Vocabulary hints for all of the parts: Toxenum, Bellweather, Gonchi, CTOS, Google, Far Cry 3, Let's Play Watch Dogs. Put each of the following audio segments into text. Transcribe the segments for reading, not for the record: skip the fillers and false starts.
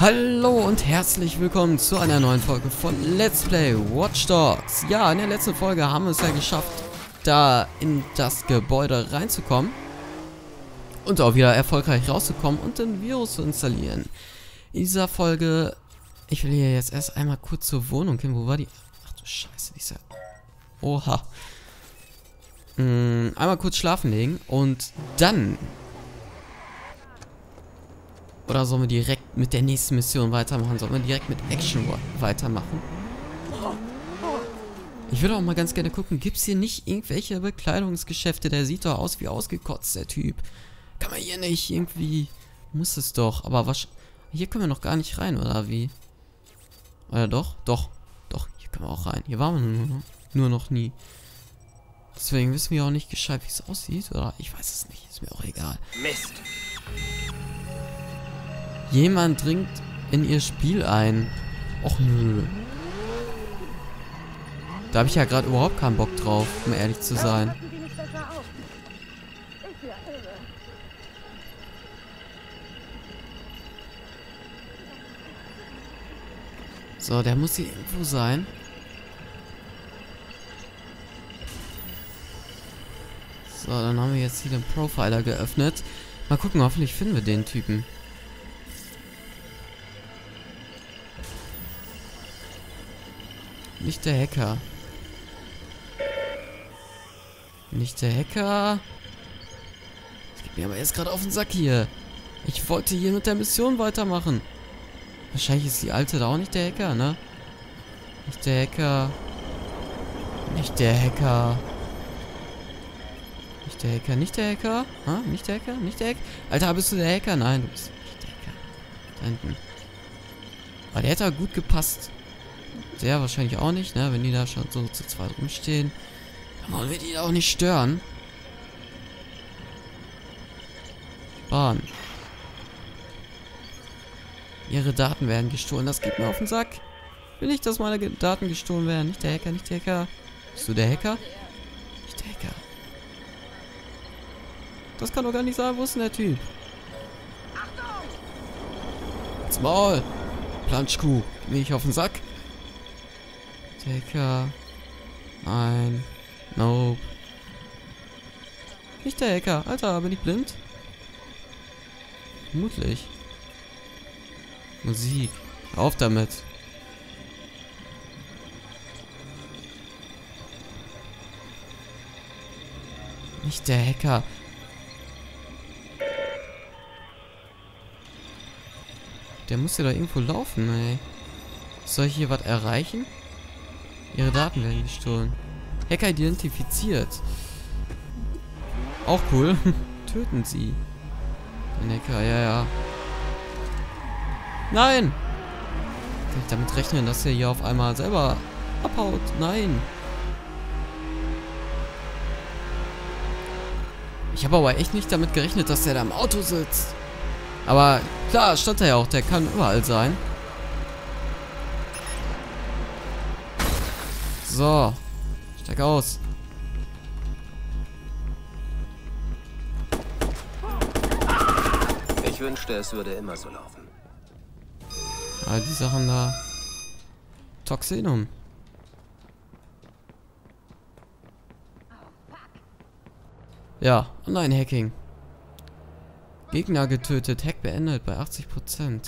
Hallo und herzlich willkommen zu einer neuen Folge von Let's Play Watch Dogs. Ja, in der letzten Folge haben wir es ja geschafft, da in das Gebäude reinzukommen und auch wieder erfolgreich rauszukommen und den Virus zu installieren. In dieser Folge, ich will hier jetzt erst einmal kurz zur Wohnung hin. Wo war die? Ach du Scheiße, die ist ja... Oha. Einmal kurz schlafen legen und dann... Oder sollen wir direkt mit der nächsten Mission weitermachen? Sollen wir direkt mit Action weitermachen? Ich würde auch mal ganz gerne gucken, gibt es hier nicht irgendwelche Bekleidungsgeschäfte? Der sieht doch aus wie ausgekotzt, der Typ. Kann man hier nicht irgendwie... Muss es doch, aber was... Hier können wir noch gar nicht rein, oder wie? Oder doch? Doch. Doch, hier können wir auch rein. Hier waren wir nur noch nie. Deswegen wissen wir auch nicht gescheit, wie es aussieht, oder? Ich weiß es nicht, ist mir auch egal. Mist! Jemand dringt in ihr Spiel ein. Och nö. Da habe ich ja gerade überhaupt keinen Bock drauf, um ehrlich zu sein. So, der muss hier irgendwo sein. So, dann haben wir jetzt hier den Profiler geöffnet. Mal gucken, hoffentlich finden wir den Typen. Nicht der Hacker. Nicht der Hacker. Das geht mir aber erst gerade auf den Sack hier. Ich wollte hier mit der Mission weitermachen. Wahrscheinlich ist die alte da auch nicht der Hacker, ne? Nicht der Hacker. Nicht der Hacker. Nicht der Hacker, nicht der Hacker. Ha? Nicht der Hacker, nicht der Hacker. Alter, bist du der Hacker? Nein, du bist nicht der Hacker. Da hinten. Aber der hätte auch gut gepasst. Der wahrscheinlich auch nicht, ne? Wenn die da schon so zu zweit rumstehen. Dann wollen wir die auch nicht stören. Bahn. Ihre Daten werden gestohlen. Das geht mir auf den Sack. Will nicht, dass meine Daten gestohlen werden. Nicht der Hacker, nicht der Hacker. Bist du der Hacker? Nicht der Hacker. Das kann doch gar nicht sein. Wo ist denn der Typ? Ins Maul. Planschkuh. Geh ich auf den Sack. Hacker. Nein. Nope. Nicht der Hacker. Alter, bin ich blind? Vermutlich. Musik. Auf damit. Nicht der Hacker. Der muss ja da irgendwo laufen, ey. Soll ich hier was erreichen? Ihre Daten werden gestohlen. Hacker identifiziert. Auch cool. Töten sie. Den Hacker, ja, ja. Nein! Kann ich damit rechnen, dass er hier auf einmal selber abhaut? Nein! Ich habe aber echt nicht damit gerechnet, dass der da im Auto sitzt. Aber klar, stand er ja auch. Der kann überall sein. So, steig aus. Ich wünschte, es würde immer so laufen. Ah, die Sachen da. Toxinum. Ja, Online-Hacking. Gegner getötet, Hack beendet bei 80%.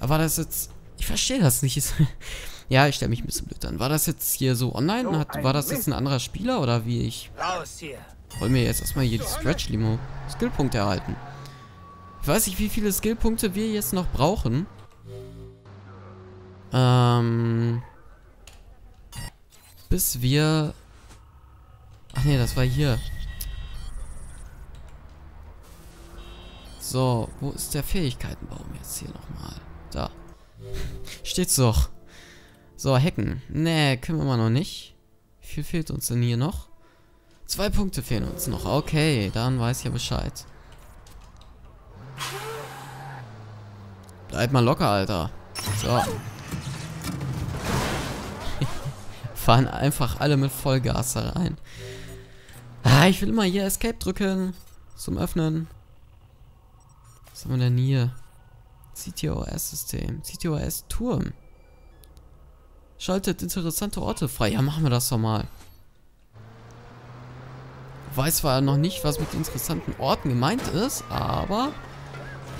Aber das jetzt... Ich verstehe das nicht. Ja, ich stelle mich ein bisschen blöd an. War das jetzt hier so online? War das jetzt ein anderer Spieler oder wie ich? Wollen wir jetzt erstmal hier die Stretch-Limo Skillpunkte erhalten. Ich weiß nicht, wie viele Skillpunkte wir jetzt noch brauchen. Bis wir... Ach nee, das war hier. So, wo ist der Fähigkeitenbaum jetzt hier nochmal? Da. Steht's doch. So, hacken. Nee, können wir mal noch nicht. Wie viel fehlt uns denn hier noch? 2 Punkte fehlen uns noch. Okay, dann weiß ich ja Bescheid. Bleib mal locker, Alter. So. Fahren einfach alle mit Vollgas da rein. Ja, ich will immer hier Escape drücken. Zum Öffnen. Was haben wir denn hier? CTOS-System. CTOS-Turm. Schaltet interessante Orte frei. Ja, machen wir das doch mal. Weiß zwar noch nicht, was mit interessanten Orten gemeint ist, aber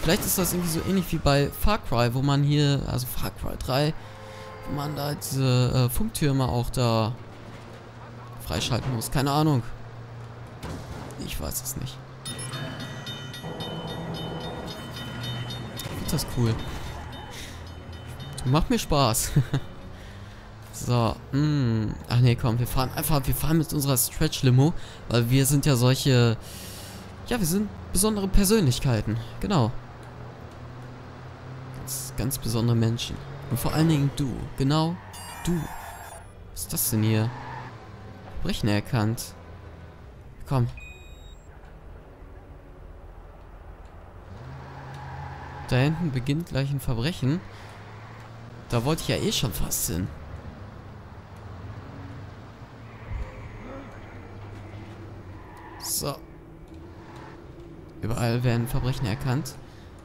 vielleicht ist das irgendwie so ähnlich wie bei Far Cry, wo man hier, also Far Cry 3, wo man da diese Funktürme auch da freischalten muss. Keine Ahnung. Ich weiß es nicht. Ist das cool. Macht mir Spaß. So, ach nee, komm, wir fahren mit unserer Stretch-Limo, weil wir sind ja solche, ja, wir sind besondere Persönlichkeiten, genau. Ganz besondere Menschen. Und vor allen Dingen du, genau, du. Was ist das denn hier? Verbrechen erkannt. Komm. Da hinten beginnt gleich ein Verbrechen. Da wollte ich ja eh schon fast hin. So. Überall werden Verbrechen erkannt.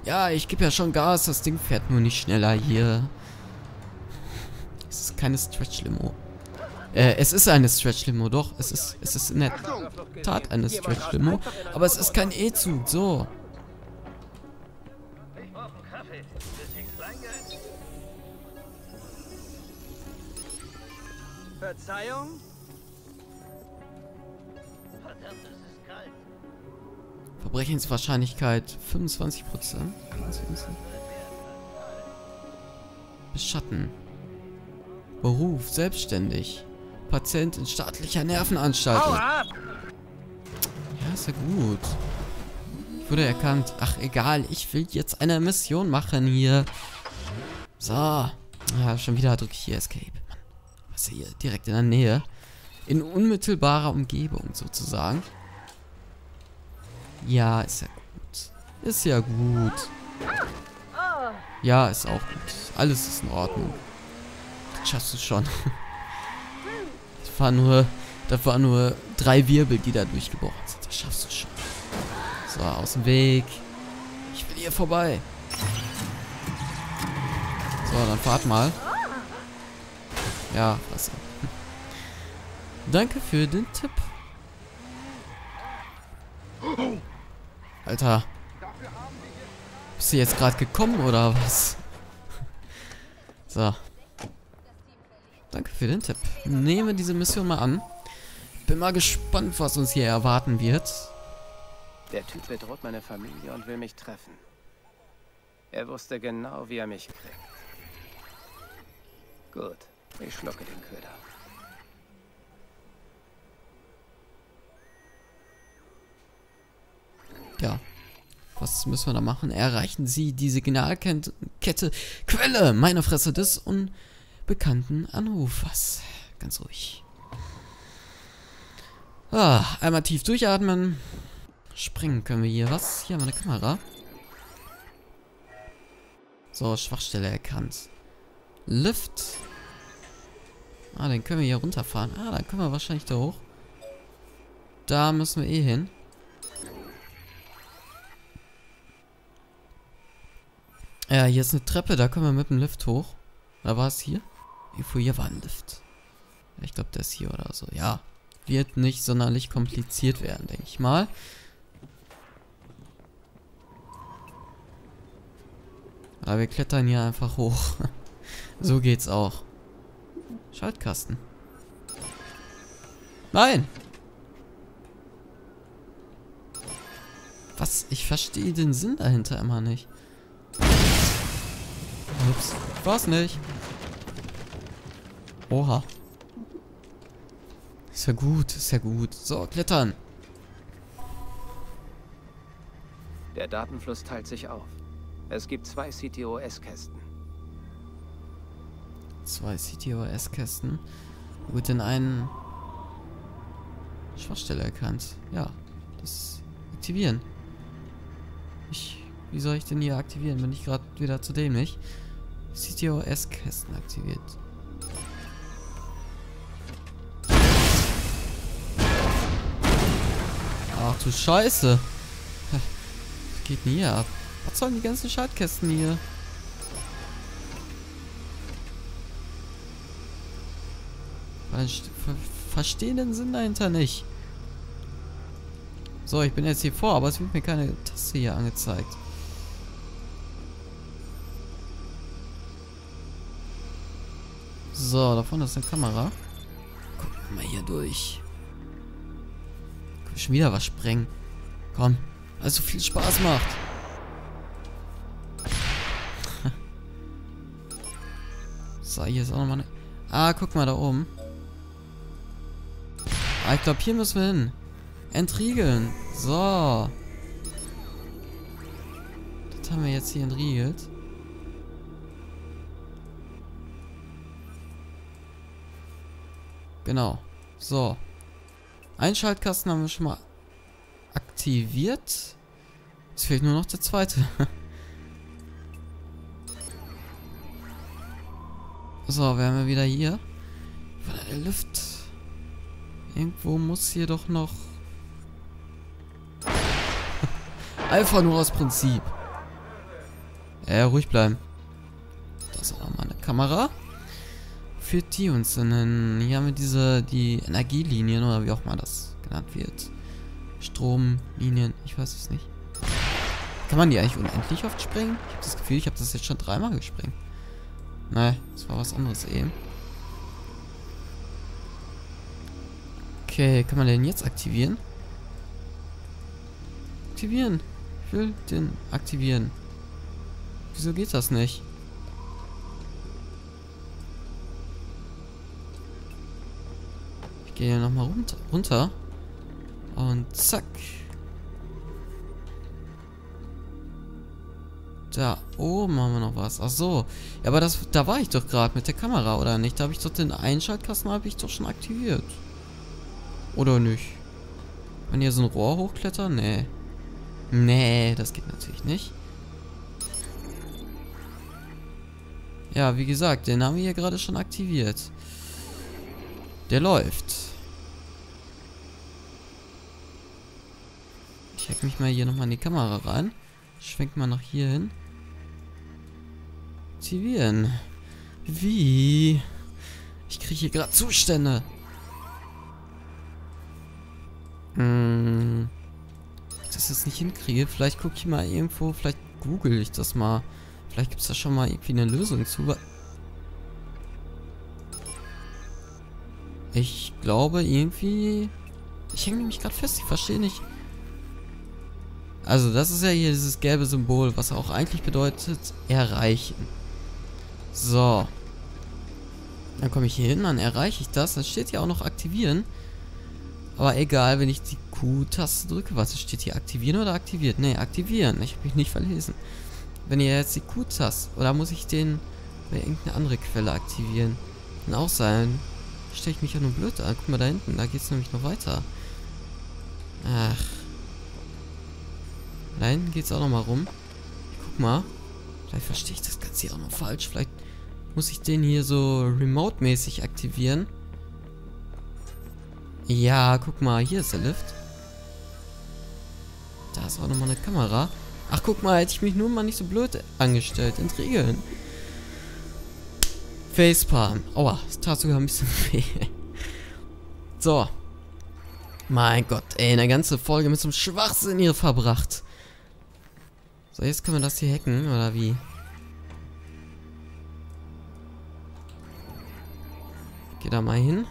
Ja, ich gebe ja schon Gas. Das Ding fährt nur nicht schneller hier. Es ist keine Stretch-Limo. Es ist eine Stretch-Limo, doch. Es ist in der Tat eine Stretch-Limo. Aber es ist kein E-Zug. So. Verzeihung? Verbrechenswahrscheinlichkeit 25%. Beschatten. Beruf, selbstständig. Patient in staatlicher Nervenanstalt. Ja, ist ja gut. Ich wurde erkannt. Ach, egal. Ich will jetzt eine Mission machen hier. So. Ja, schon wieder drücke ich hier Escape. Mann. Was ist hier? Direkt in der Nähe. In unmittelbarer Umgebung sozusagen. Ja, ist ja gut. Ist ja gut. Ja, ist auch gut. Alles ist in Ordnung. Das schaffst du schon. Das waren nur 3 Wirbel, die da durchgebrochen sind. Das schaffst du schon. So, aus dem Weg. Ich will hier vorbei. So, dann fahrt mal. Ja, was? Danke für den Tipp. Alter. Bist du jetzt gerade gekommen oder was? So. Danke für den Tipp. Nehme diese Mission mal an. Bin mal gespannt, was uns hier erwarten wird. Der Typ bedroht meine Familie und will mich treffen. Er wusste genau, wie er mich kriegt. Gut, ich schlucke den Köder. Ja, was müssen wir da machen? Erreichen Sie die Signalkette. Quelle, meine Fresse, des unbekannten Anrufers. Ganz ruhig. Ah, einmal tief durchatmen. Springen können wir hier. Was? Hier haben wir eine Kamera. So, Schwachstelle erkannt. Lift. Ah, den können wir hier runterfahren. Ah, dann können wir wahrscheinlich da hoch. Da müssen wir eh hin. Ja, hier ist eine Treppe, da können wir mit dem Lift hoch. Da war es hier. Irgendwo hier war ein Lift. Ich glaube, der ist hier oder so. Ja, wird nicht sonderlich kompliziert werden, denke ich mal. Aber wir klettern hier einfach hoch. So geht's auch. Schaltkasten. Nein! Was? Ich verstehe den Sinn dahinter immer nicht. Ups, war's nicht. Oha. Ist ja gut, ist ja gut. So, klettern. Der Datenfluss teilt sich auf. Es gibt 2 CTOS-Kästen. 2 CTOS-Kästen. Gut, in einen Schwachstelle erkannt. Ja, das aktivieren. Wie soll ich denn hier aktivieren? Bin ich gerade wieder zu dämlich? CTOS-Kästen aktiviert. Ach du Scheiße. Was geht denn hier ab? Was sollen die ganzen Schaltkästen hier? Verstehen den Sinn dahinter nicht. So, ich bin jetzt hier vor, aber es wird mir keine Taste hier angezeigt. So, da vorne ist eine Kamera. Guck mal hier durch. Können wir schon wieder was sprengen. Komm, weil es so viel Spaß macht. So, hier ist auch nochmal eine... Ah, guck mal da oben. Ah, ich glaube, hier müssen wir hin. Entriegeln. So. Das haben wir jetzt hier entriegelt. Genau. So. Einen Schaltkasten haben wir schon mal aktiviert. Es fehlt nur noch der zweite. So, wären wir wieder hier. Der Lift. Irgendwo muss hier doch noch... Einfach nur aus Prinzip. Ruhig bleiben. Da ist auch nochmal eine Kamera. Führt die uns in. Hier haben wir die Energielinien oder wie auch mal das genannt wird. Stromlinien, ich weiß es nicht. Kann man die eigentlich unendlich oft sprengen? Ich habe das Gefühl, ich habe das jetzt schon dreimal gesprengt. Nein, das war was anderes eben. Okay, kann man den jetzt aktivieren? Aktivieren. Ich will den aktivieren. Wieso geht das nicht? Gehe hier nochmal runter. Und zack. Da oben haben wir noch was. Ach so. Ja, aber da war ich doch gerade mit der Kamera, oder nicht? Da habe ich doch den Einschaltkasten schon aktiviert. Oder nicht? Kann hier so ein Rohr hochklettern? Nee. Nee, das geht natürlich nicht. Ja, wie gesagt, den haben wir hier gerade schon aktiviert. Der läuft. Ich hack mich mal hier nochmal in die Kamera rein. Schwenk mal nach hier hin. Aktivieren. Wie? Ich kriege hier gerade Zustände. Wenn ich das jetzt nicht hinkriege, vielleicht gucke ich mal irgendwo, vielleicht google ich das mal. Vielleicht gibt es da schon mal irgendwie eine Lösung zu. Ich glaube irgendwie... Ich hänge mich gerade fest, ich verstehe nicht. Also das ist ja hier dieses gelbe Symbol, was auch eigentlich bedeutet, erreichen. So. Dann komme ich hier hin, dann erreiche ich das. Dann steht hier auch noch aktivieren. Aber egal, wenn ich die Q-Taste drücke, was steht hier? Aktivieren oder aktiviert? Ne, aktivieren. Ich habe mich nicht verlesen. Wenn ihr jetzt die Q-Taste... Oder muss ich den bei irgendeiner anderen Quelle aktivieren? Kann auch sein... Stelle ich mich ja nur blöd an. Guck mal da hinten, da geht es nämlich noch weiter. Ach. Da hinten geht es auch nochmal rum. Guck mal. Vielleicht verstehe ich das Ganze hier auch noch falsch. Vielleicht muss ich den hier so remote-mäßig aktivieren. Ja, guck mal, hier ist der Lift. Da ist auch nochmal eine Kamera. Ach, guck mal, hätte ich mich nur mal nicht so blöd angestellt. Entriegeln. Facepalm. Aua, es tat sogar ein bisschen weh. So. Mein Gott, ey, eine ganze Folge mit so einem Schwachsinn hier verbracht. So, jetzt können wir das hier hacken, oder wie? Geh da mal hin.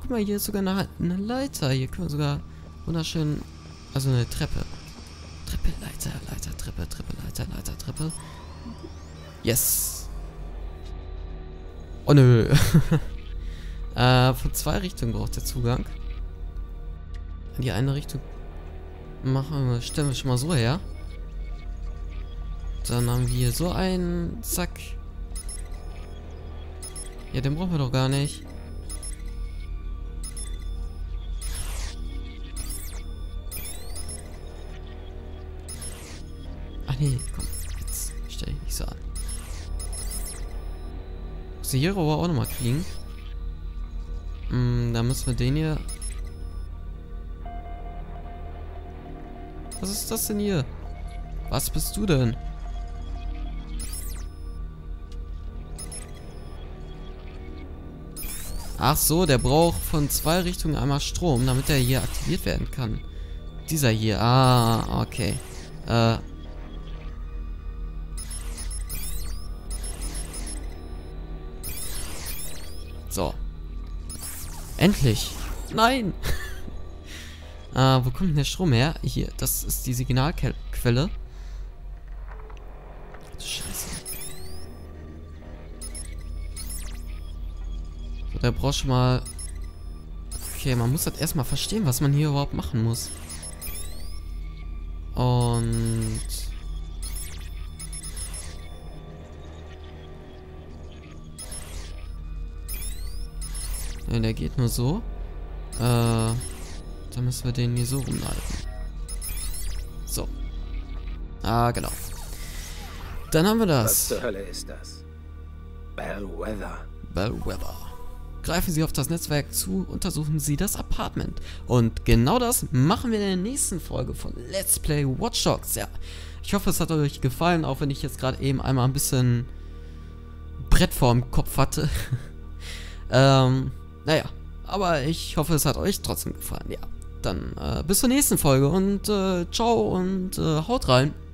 Guck mal, hier ist sogar eine Leiter. Hier können wir sogar wunderschön... Also eine Treppe. Treppe, Leiter, Leiter, Treppe, Treppe, Leiter, Leiter, Treppe. Yes. Oh nö. Von zwei Richtungen braucht der Zugang. Die eine Richtung stellen wir schon mal so her. Dann haben wir hier so einen. Zack. Ja, den brauchen wir doch gar nicht. Ach nee, komm. Jetzt stelle ich nicht so an. Hier aber auch nochmal kriegen. Da müssen wir den hier. Was ist das denn hier? Was bist du denn? Ach so, der braucht von zwei Richtungen einmal Strom, damit er hier aktiviert werden kann. Dieser hier. Ah, okay. So. Endlich. Nein. Wo kommt denn der Strom her? Hier, das ist die Signalquelle. Scheiße. So, der braucht schon mal... Okay, man muss das erstmal verstehen, was man hier überhaupt machen muss. Und... Ja, der geht nur so. Dann müssen wir den hier so rumleiten. So. Ah, genau. Dann haben wir das. Was zur Hölle ist das? Bellweather. Bellweather. Greifen Sie auf das Netzwerk zu, untersuchen Sie das Apartment. Und genau das machen wir in der nächsten Folge von Let's Play Watch Dogs. Ja, ich hoffe, es hat euch gefallen, auch wenn ich jetzt gerade eben einmal ein bisschen Brett vorm Kopf hatte. Naja, aber ich hoffe, es hat euch trotzdem gefallen. Ja, dann bis zur nächsten Folge und ciao und haut rein.